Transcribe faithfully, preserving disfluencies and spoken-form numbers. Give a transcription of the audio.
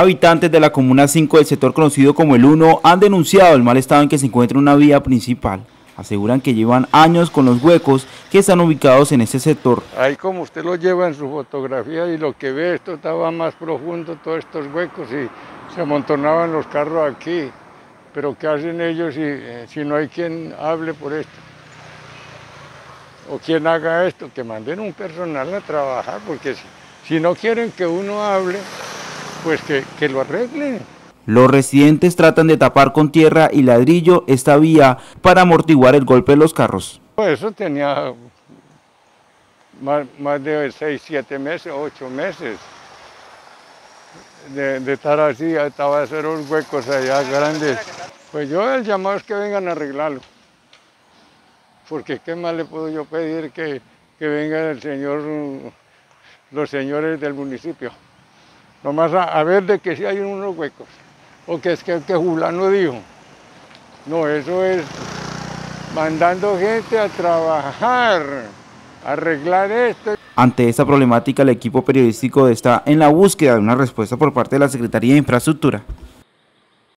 habitantes de la Comuna cinco del sector conocido como el uno han denunciado el mal estado en que se encuentra una vía principal. Aseguran que llevan años con los huecos que están ubicados en ese sector. Ahí como usted lo lleva en su fotografía y lo que ve, esto estaba más profundo, todos estos huecos, y se amontonaban los carros aquí. Pero ¿qué hacen ellos si, eh, si no hay quien hable por esto? O quien haga esto, que manden un personal a trabajar, porque si, si no quieren que uno hable, pues que, que lo arreglen. Los residentes tratan de tapar con tierra y ladrillo esta vía para amortiguar el golpe de los carros. Eso tenía más, más de seis, siete meses, ocho meses de, de estar así, estaba a hacer unos huecos allá grandes. Pues yo el llamado es que vengan a arreglarlo, porque qué más le puedo yo pedir que, que vengan el señor, los señores del municipio, nomás a, a ver de que sí hay unos huecos. O que es que el que Julano dijo, no, eso es mandando gente a trabajar, a arreglar esto. Ante esta problemática, el equipo periodístico está en la búsqueda de una respuesta por parte de la Secretaría de Infraestructura.